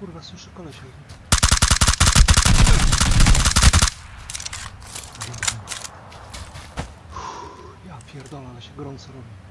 Kurwa, słyszę kolesia. Ja pierdolę, ale się gorąco robi.